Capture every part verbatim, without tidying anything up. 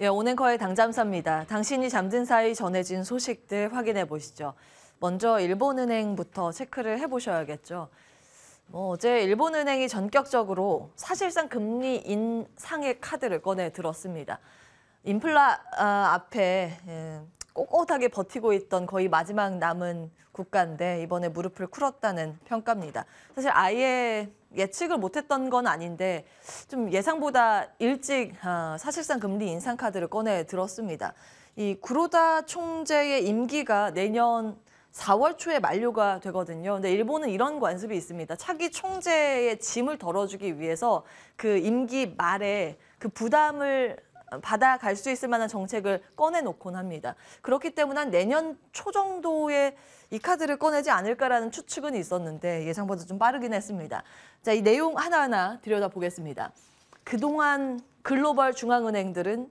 예, 오앵커의 당잠사입니다. 당신이 잠든 사이 전해진 소식들 확인해 보시죠. 먼저 일본은행부터 체크를 해보셔야겠죠. 뭐 어제 일본은행이 전격적으로 사실상 금리 인상의 카드를 꺼내 들었습니다. 인플라 아, 앞에 예, 꼿꼿하게 버티고 있던 거의 마지막 남은 국가인데 이번에 무릎을 꿇었다는 평가입니다. 사실 아예 예측을 못했던 건 아닌데 좀 예상보다 일찍 아, 사실상 금리 인상 카드를 꺼내 들었습니다. 이 구로다 총재의 임기가 내년 사월 초에 만료가 되거든요. 근데 일본은 이런 관습이 있습니다. 차기 총재의 짐을 덜어주기 위해서 그 임기 말에 그 부담을 받아갈 수 있을 만한 정책을 꺼내놓곤 합니다. 그렇기 때문에 한 내년 초 정도에 이 카드를 꺼내지 않을까라는 추측은 있었는데 예상보다 좀 빠르긴 했습니다. 자, 이 내용 하나하나 들여다보겠습니다. 그동안 글로벌 중앙은행들은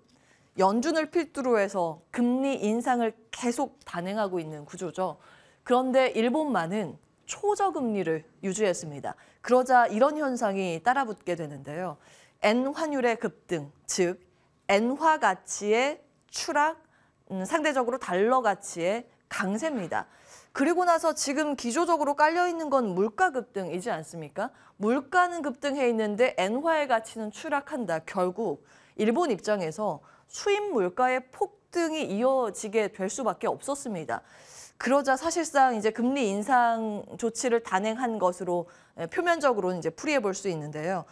연준을 필두로 해서 금리 인상을 계속 단행하고 있는 구조죠. 그런데 일본만은 초저금리를 유지했습니다. 그러자 이런 현상이 따라붙게 되는데요. 엔화율의 급등, 즉 엔화 가치의 추락, 음, 상대적으로 달러 가치의 강세입니다. 그리고 나서 지금 기조적으로 깔려있는 건 물가 급등이지 않습니까? 물가는 급등해 있는데 엔화의 가치는 추락한다. 결국 일본 입장에서 수입 물가의 폭등이 이어지게 될 수밖에 없었습니다. 그러자 사실상 이제 금리 인상 조치를 단행한 것으로 표면적으로 이제 풀이해 볼 수 있는데요.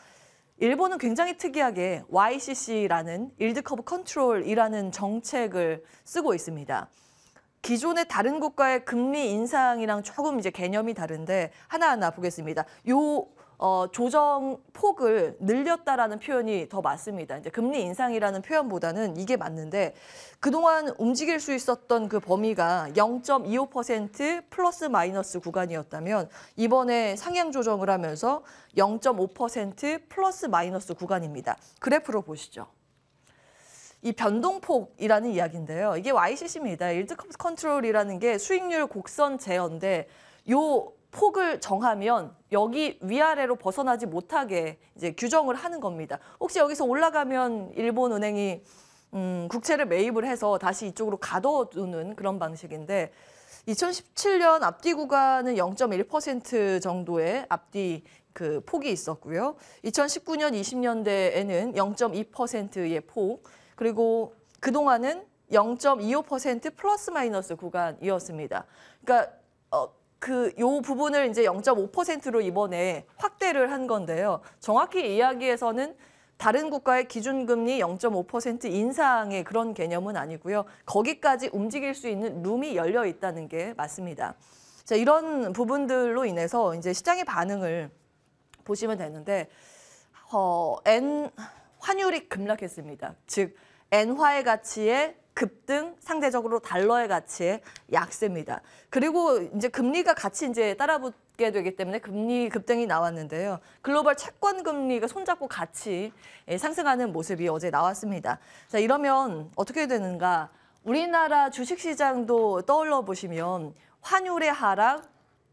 일본은 굉장히 특이하게 와이씨씨라는 일드커브컨트롤이라는 정책을 쓰고 있습니다. 기존의 다른 국가의 금리 인상이랑 조금 이제 개념이 다른데 하나하나 보겠습니다. 요 어, 조정 폭을 늘렸다라는 표현이 더 맞습니다. 이제 금리 인상이라는 표현보다는 이게 맞는데 그동안 움직일 수 있었던 그 범위가 영 점 이오 퍼센트 플러스 마이너스 구간이었다면 이번에 상향 조정을 하면서 영 점 오 퍼센트 플러스 마이너스 구간입니다. 그래프로 보시죠. 이 변동폭이라는 이야기인데요. 이게 와이씨씨입니다. 일드커브 컨트롤이라는 게 수익률 곡선 제어인데 요 폭을 정하면 여기 위아래로 벗어나지 못하게 이제 규정을 하는 겁니다. 혹시 여기서 올라가면 일본은행이 음, 국채를 매입을 해서 다시 이쪽으로 가둬두는 그런 방식인데 이천십칠 년 앞뒤 구간은 영 점 일 퍼센트 정도의 앞뒤 그 폭이 있었고요. 이천십구 년, 이십 년대에는 영 점 이 퍼센트의 폭, 그리고 그동안은 영 점 이오 퍼센트 플러스 마이너스 구간이었습니다. 그러니까 어, 그 요 부분을 이제 영 점 오 퍼센트로 이번에 확대를 한 건데요. 정확히 이야기에서는 다른 국가의 기준금리 영 점 오 퍼센트 인상의 그런 개념은 아니고요. 거기까지 움직일 수 있는 룸이 열려 있다는 게 맞습니다. 자, 이런 부분들로 인해서 이제 시장의 반응을 보시면 되는데 어, N 환율이 급락했습니다. 즉 엔화의 가치에 급등, 상대적으로 달러의 가치에 약세입니다. 그리고 이제 금리가 같이 이제 따라붙게 되기 때문에 금리 급등이 나왔는데요. 글로벌 채권 금리가 손잡고 같이 상승하는 모습이 어제 나왔습니다. 자, 이러면 어떻게 되는가? 우리나라 주식시장도 떠올려 보시면 환율의 하락,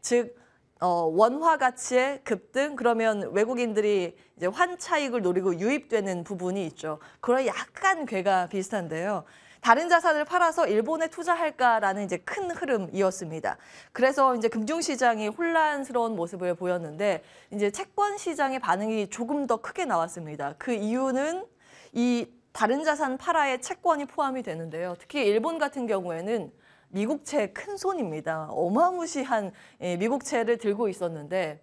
즉 어, 원화 가치의 급등, 그러면 외국인들이 이제 환차익을 노리고 유입되는 부분이 있죠. 그런 약간 궤가 비슷한데요. 다른 자산을 팔아서 일본에 투자할까라는 이제 큰 흐름이었습니다. 그래서 이제 금융시장이 혼란스러운 모습을 보였는데 이제 채권 시장의 반응이 조금 더 크게 나왔습니다. 그 이유는 이 다른 자산 팔아에 채권이 포함이 되는데요. 특히 일본 같은 경우에는 미국채 큰 손입니다. 어마무시한 미국채를 들고 있었는데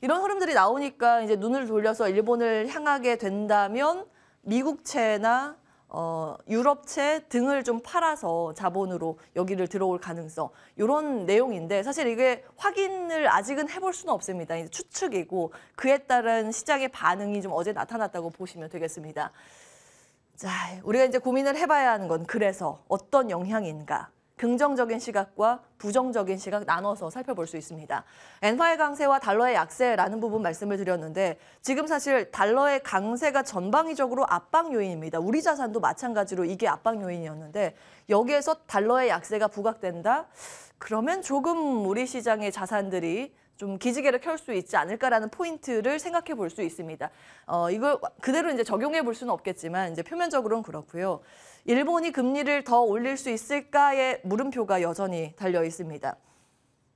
이런 흐름들이 나오니까 이제 눈을 돌려서 일본을 향하게 된다면 미국채나 어, 유럽채 등을 좀 팔아서 자본으로 여기를 들어올 가능성, 이런 내용인데 사실 이게 확인을 아직은 해볼 수는 없습니다. 이제 추측이고 그에 따른 시장의 반응이 좀 어제 나타났다고 보시면 되겠습니다. 자, 우리가 이제 고민을 해봐야 하는 건 그래서 어떤 영향인가? 긍정적인 시각과 부정적인 시각 나눠서 살펴볼 수 있습니다. 엔화의 강세와 달러의 약세라는 부분 말씀을 드렸는데 지금 사실 달러의 강세가 전방위적으로 압박 요인입니다. 우리 자산도 마찬가지로 이게 압박 요인이었는데 여기에서 달러의 약세가 부각된다? 그러면 조금 우리 시장의 자산들이 좀 기지개를 켤 수 있지 않을까라는 포인트를 생각해 볼 수 있습니다. 어, 이걸 그대로 이제 적용해 볼 수는 없겠지만 이제 표면적으로는 그렇고요. 일본이 금리를 더 올릴 수 있을까의 물음표가 여전히 달려 있습니다.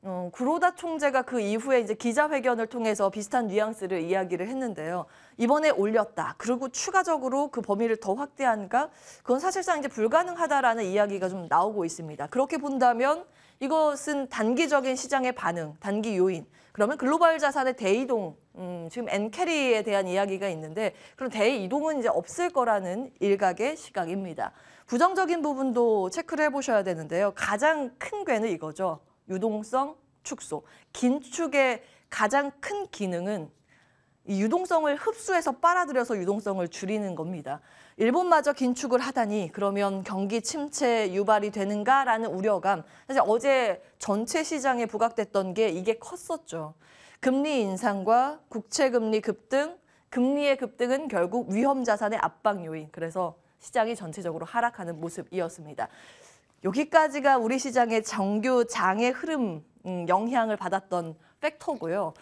어, 구로다 총재가 그 이후에 이제 기자회견을 통해서 비슷한 뉘앙스를 이야기를 했는데요. 이번에 올렸다. 그리고 추가적으로 그 범위를 더 확대한가? 그건 사실상 이제 불가능하다라는 이야기가 좀 나오고 있습니다. 그렇게 본다면 이것은 단기적인 시장의 반응, 단기 요인. 그러면 글로벌 자산의 대이동, 음, 지금 엔캐리에 대한 이야기가 있는데 그런 대이동은 이제 없을 거라는 일각의 시각입니다. 부정적인 부분도 체크를 해보셔야 되는데요. 가장 큰 궤는 이거죠. 유동성 축소. 긴축의 가장 큰 기능은 이 유동성을 흡수해서 빨아들여서 유동성을 줄이는 겁니다. 일본마저 긴축을 하다니 그러면 경기 침체 유발이 되는가라는 우려감. 사실 어제 전체 시장에 부각됐던 게 이게 컸었죠. 금리 인상과 국채금리 급등, 금리의 급등은 결국 위험자산의 압박 요인. 그래서 시장이 전체적으로 하락하는 모습이었습니다. 여기까지가 우리 시장의 정규 장의 흐름 영향을 받았던 팩터고요.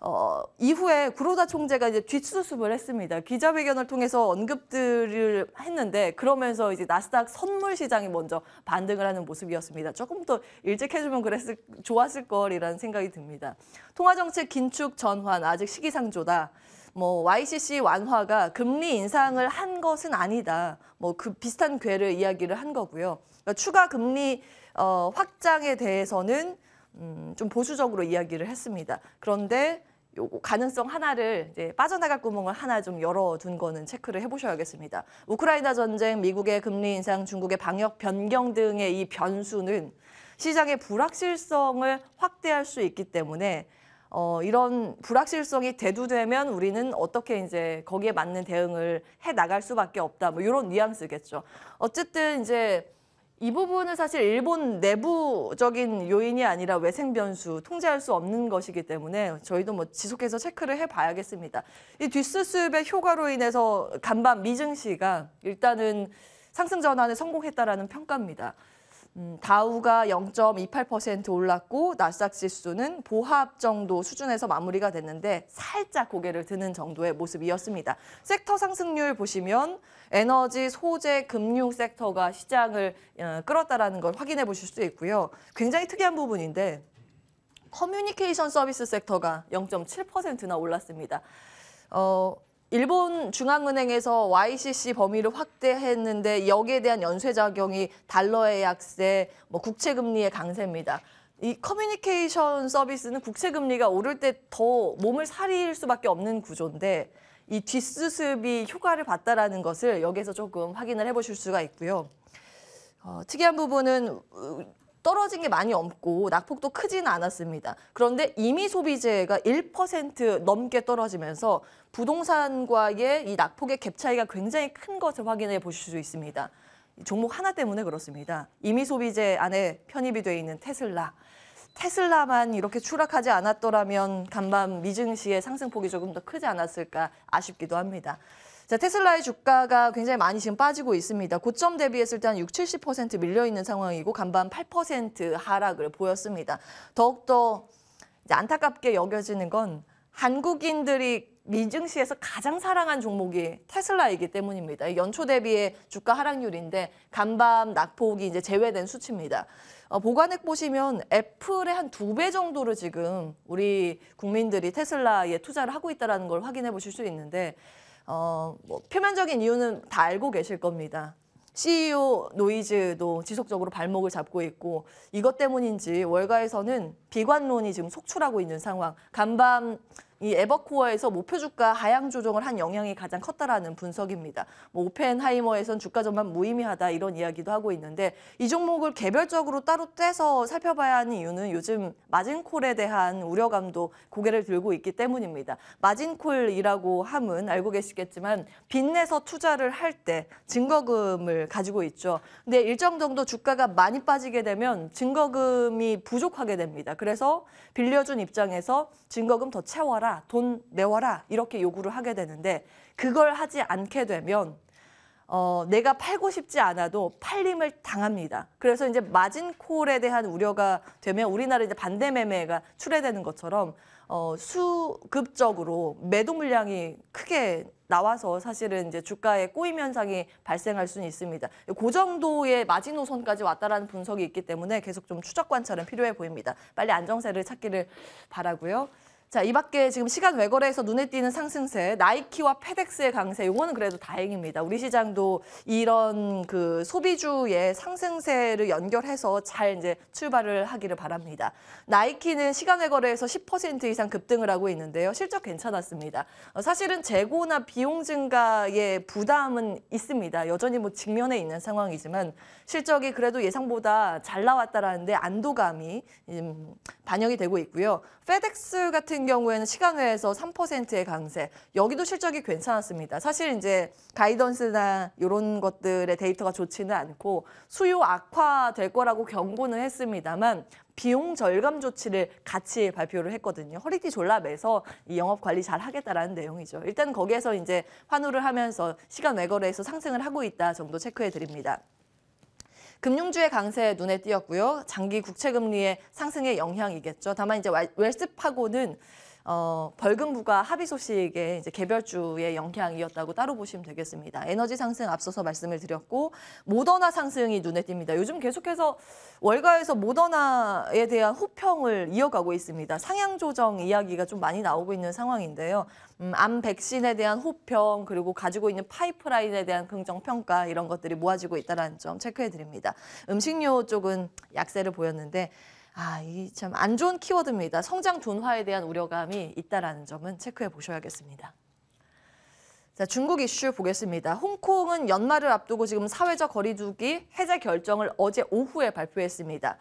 어, 이후에 구로다 총재가 이제 뒷수습을 했습니다. 기자회견을 통해서 언급들을 했는데 그러면서 이제 나스닥 선물 시장이 먼저 반등을 하는 모습이었습니다. 조금 더 일찍 해주면 그랬을 좋았을 걸이라는 생각이 듭니다. 통화정책 긴축 전환 아직 시기상조다. 뭐 와이씨씨 완화가 금리 인상을 한 것은 아니다. 뭐 그 비슷한 궤를 이야기를 한 거고요. 그러니까 추가 금리 어, 확장에 대해서는 음, 좀 보수적으로 이야기를 했습니다. 그런데 요거 가능성 하나를 이제 빠져나갈 구멍을 하나 좀 열어둔 거는 체크를 해보셔야겠습니다. 우크라이나 전쟁, 미국의 금리 인상, 중국의 방역 변경 등의 이 변수는 시장의 불확실성을 확대할 수 있기 때문에 어, 이런 불확실성이 대두되면 우리는 어떻게 이제 거기에 맞는 대응을 해 나갈 수밖에 없다. 뭐 이런 뉘앙스겠죠. 어쨌든 이제. 이 부분은 사실 일본 내부적인 요인이 아니라 외생 변수, 통제할 수 없는 것이기 때문에 저희도 뭐 지속해서 체크를 해봐야겠습니다. 이 뒷수습의 효과로 인해서 간밤 미증시가 일단은 상승 전환에 성공했다라는 평가입니다. 음, 다우가 영 점 이팔 퍼센트 올랐고 나스닥 지수는 보합 정도 수준에서 마무리가 됐는데 살짝 고개를 드는 정도의 모습이었습니다. 섹터 상승률 보시면 에너지, 소재, 금융 섹터가 시장을 끌었다라는 걸 확인해 보실 수 있고요. 굉장히 특이한 부분인데 커뮤니케이션 서비스 섹터가 영 점 칠 퍼센트나 올랐습니다. 어, 일본 중앙은행에서 와이씨씨 범위를 확대했는데 여기에 대한 연쇄작용이 달러의 약세, 뭐 국채금리의 강세입니다. 이 커뮤니케이션 서비스는 국채금리가 오를 때 더 몸을 사릴 수밖에 없는 구조인데 이 뒷수습이 효과를 봤다라는 것을 여기에서 조금 확인을 해보실 수가 있고요. 어, 특이한 부분은 떨어진 게 많이 없고 낙폭도 크진 않았습니다. 그런데 이미 소비재가 일 퍼센트 넘게 떨어지면서 부동산과의 이 낙폭의 갭 차이가 굉장히 큰 것을 확인해 보실 수 있습니다. 종목 하나 때문에 그렇습니다. 이미 소비재 안에 편입이 돼 있는 테슬라. 테슬라만 이렇게 추락하지 않았더라면 간밤 미증시의 상승폭이 조금 더 크지 않았을까 아쉽기도 합니다. 자, 테슬라의 주가가 굉장히 많이 지금 빠지고 있습니다. 고점 대비했을 때 한 육십, 칠십 퍼센트 밀려있는 상황이고 간밤 팔 퍼센트 하락을 보였습니다. 더욱더 이제 안타깝게 여겨지는 건 한국인들이 미증시에서 가장 사랑한 종목이 테슬라이기 때문입니다. 연초 대비의 주가 하락률인데 간밤 낙폭이 이제 제외된 수치입니다. 어, 보관액 보시면 애플의 한 두 배 정도로 지금 우리 국민들이 테슬라에 투자를 하고 있다는 걸 확인해 보실 수 있는데 어, 뭐 표면적인 이유는 다 알고 계실 겁니다. 씨이오 노이즈도 지속적으로 발목을 잡고 있고 이것 때문인지 월가에서는 비관론이 지금 속출하고 있는 상황. 간밤 이 에버코어에서 목표 주가 하향 조정을 한 영향이 가장 컸다라는 분석입니다. 뭐 오펜하이머에선 주가 전반 무의미하다 이런 이야기도 하고 있는데 이 종목을 개별적으로 따로 떼서 살펴봐야 하는 이유는 요즘 마진콜에 대한 우려감도 고개를 들고 있기 때문입니다. 마진콜이라고 함은 알고 계시겠지만 빚내서 투자를 할 때 증거금을 가지고 있죠. 근데 일정 정도 주가가 많이 빠지게 되면 증거금이 부족하게 됩니다. 그래서 빌려준 입장에서 증거금 더 채워라. 돈 내워라 이렇게 요구를 하게 되는데 그걸 하지 않게 되면 어, 내가 팔고 싶지 않아도 팔림을 당합니다. 그래서 이제 마진콜에 대한 우려가 되면 우리나라 이제 반대 매매가 출해되는 것처럼 어, 수급적으로 매도 물량이 크게 나와서 사실은 이제 주가에 꼬임 현상이 발생할 수는 있습니다. 그 정도의 마지노선까지 왔다라는 분석이 있기 때문에 계속 좀 추적 관찰은 필요해 보입니다. 빨리 안정세를 찾기를 바라고요. 자, 이 밖에 지금 시간 외거래에서 눈에 띄는 상승세, 나이키와 페덱스의 강세, 요거는 그래도 다행입니다. 우리 시장도 이런 그 소비주의 상승세를 연결해서 잘 이제 출발을 하기를 바랍니다. 나이키는 시간 외거래에서 십 퍼센트 이상 급등을 하고 있는데요. 실적 괜찮았습니다. 사실은 재고나 비용 증가의 부담은 있습니다. 여전히 뭐 직면에 있는 상황이지만 실적이 그래도 예상보다 잘 나왔다라는 데 안도감이 음, 반영이 되고 있고요. 페덱스 같은 같은 경우에는 시간외에서 삼 퍼센트의 강세, 여기도 실적이 괜찮았습니다. 사실 이제 가이던스나 이런 것들의 데이터가 좋지는 않고 수요 악화될 거라고 경고는 했습니다만 비용 절감 조치를 같이 발표를 했거든요. 허리띠 졸라매서 이 영업 관리 잘 하겠다라는 내용이죠. 일단 거기에서 이제 환호를 하면서 시간 외거래에서 상승을 하고 있다 정도 체크해 드립니다. 금융주의 강세 눈에 띄었고요. 장기 국채금리의 상승의 영향이겠죠. 다만 이제 웰스파고는 어, 벌금 부과 합의 소식의 이제 개별주의 영향이었다고 따로 보시면 되겠습니다. 에너지 상승 앞서서 말씀을 드렸고 모더나 상승이 눈에 띕니다. 요즘 계속해서 월가에서 모더나에 대한 호평을 이어가고 있습니다. 상향 조정 이야기가 좀 많이 나오고 있는 상황인데요. 음, 암 백신에 대한 호평 그리고 가지고 있는 파이프라인에 대한 긍정 평가 이런 것들이 모아지고 있다는 점 체크해 드립니다. 음식료 쪽은 약세를 보였는데 아, 이 참 안 좋은 키워드입니다. 성장 둔화에 대한 우려감이 있다라는 점은 체크해 보셔야겠습니다. 자, 중국 이슈 보겠습니다. 홍콩은 연말을 앞두고 지금 사회적 거리두기 해제 결정을 어제 오후에 발표했습니다.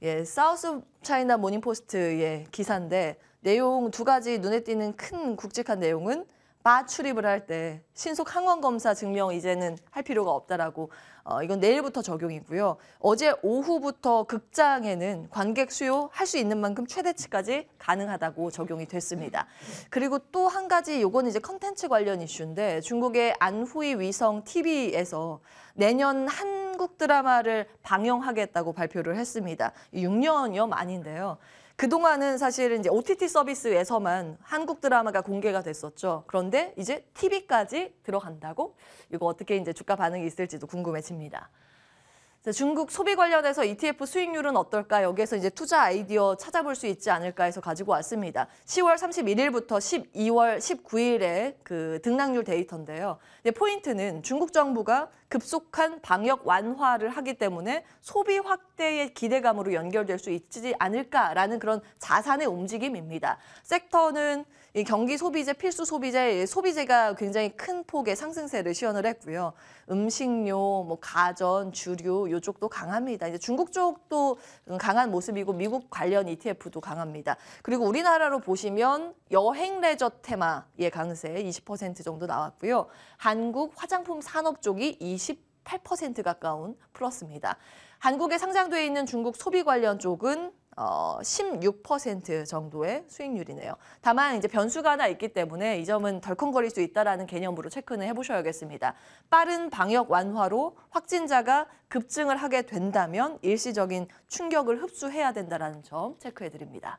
예, 사우스 차이나 모닝포스트의 기사인데 내용 두 가지 눈에 띄는 큰 굵직한 내용은 바 출입을 할 때 신속 항원 검사 증명 이제는 할 필요가 없다라고 어, 이건 내일부터 적용이고요. 어제 오후부터 극장에는 관객 수요 할 수 있는 만큼 최대치까지 가능하다고 적용이 됐습니다. 그리고 또 한 가지 요건 이제 컨텐츠 관련 이슈인데 중국의 안후이 위성 티비에서 내년 한국 드라마를 방영하겠다고 발표를 했습니다. 육 년여 만인데요. 그동안은 사실 이제 오티티 서비스에서만 한국 드라마가 공개가 됐었죠. 그런데 이제 티비까지 들어간다고? 이거 어떻게 이제 주가 반응이 있을지도 궁금해집니다. 자, 중국 소비 관련해서 이티에프 수익률은 어떨까? 여기에서 이제 투자 아이디어 찾아볼 수 있지 않을까 해서 가지고 왔습니다. 시월 삼십일일부터 십이월 십구일에 그 등락률 데이터인데요. 이제 포인트는 중국 정부가 급속한 방역 완화를 하기 때문에 소비 확대의 기대감으로 연결될 수 있지 않을까라는 그런 자산의 움직임입니다. 섹터는 이 경기 소비재, 필수 소비재, 소비재가 굉장히 큰 폭의 상승세를 시연을 했고요. 음식료, 뭐 가전, 주류 이쪽도 강합니다. 이제 중국 쪽도 강한 모습이고 미국 관련 이티에프도 강합니다. 그리고 우리나라로 보시면 여행 레저 테마의 강세 이십 퍼센트 정도 나왔고요. 한국 화장품 산업 쪽이 이십팔 퍼센트 가까운 플러스입니다. 한국에 상장돼 있는 중국 소비 관련 쪽은 어, 십육 퍼센트 정도의 수익률이네요. 다만 이제 변수가 하나 있기 때문에 이 점은 덜컹거릴 수 있다라는 개념으로 체크는 해보셔야겠습니다. 빠른 방역 완화로 확진자가 급증을 하게 된다면 일시적인 충격을 흡수해야 된다라는 점 체크해드립니다.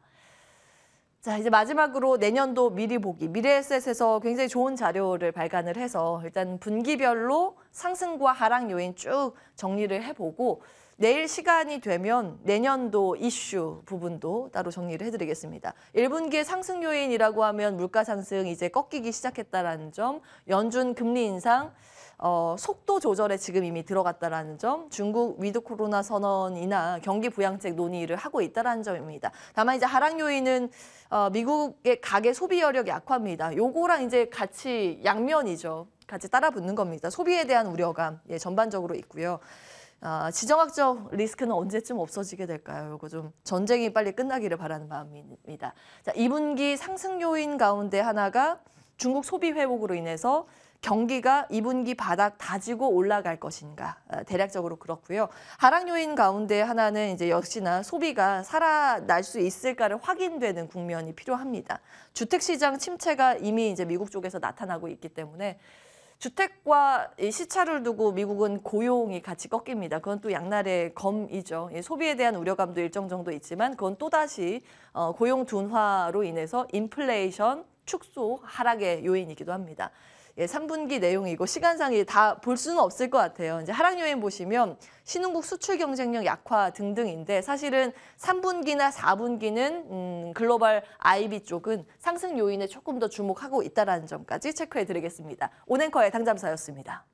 자, 이제 마지막으로 내년도 미리 보기, 미래에셋에서 굉장히 좋은 자료를 발간을 해서 일단 분기별로 상승과 하락 요인 쭉 정리를 해보고 내일 시간이 되면 내년도 이슈 부분도 따로 정리를 해드리겠습니다. 일 분기의 상승 요인이라고 하면 물가 상승 이제 꺾이기 시작했다라는 점, 연준 금리 인상, 어, 속도 조절에 지금 이미 들어갔다라는 점, 중국 위드 코로나 선언이나 경기 부양책 논의를 하고 있다라는 점입니다. 다만 이제 하락 요인은 어, 미국의 가계 소비 여력 약화입니다. 요거랑 이제 같이 양면이죠. 같이 따라 붙는 겁니다. 소비에 대한 우려감 예, 전반적으로 있고요. 아, 지정학적 리스크는 언제쯤 없어지게 될까요? 요거 좀 전쟁이 빨리 끝나기를 바라는 마음입니다. 자, 이 분기 상승 요인 가운데 하나가 중국 소비 회복으로 인해서 경기가 이 분기 바닥 다지고 올라갈 것인가 대략적으로 그렇고요. 하락 요인 가운데 하나는 이제 역시나 소비가 살아날 수 있을까를 확인되는 국면이 필요합니다. 주택 시장 침체가 이미 이제 미국 쪽에서 나타나고 있기 때문에 주택과 이 시차를 두고 미국은 고용이 같이 꺾입니다. 그건 또 양날의 검이죠. 예, 소비에 대한 우려감도 일정 정도 있지만 그건 또다시 어, 고용 둔화로 인해서 인플레이션 축소 하락의 요인이기도 합니다. 예, 삼 분기 내용이고 시간상 다 볼 수는 없을 것 같아요. 이제 하락 요인 보시면 신흥국 수출 경쟁력 약화 등등인데 사실은 삼 분기나 사 분기는 음, 글로벌 아이비 쪽은 상승 요인에 조금 더 주목하고 있다는 점까지 체크해드리겠습니다. 온앵커의 당잠사였습니다.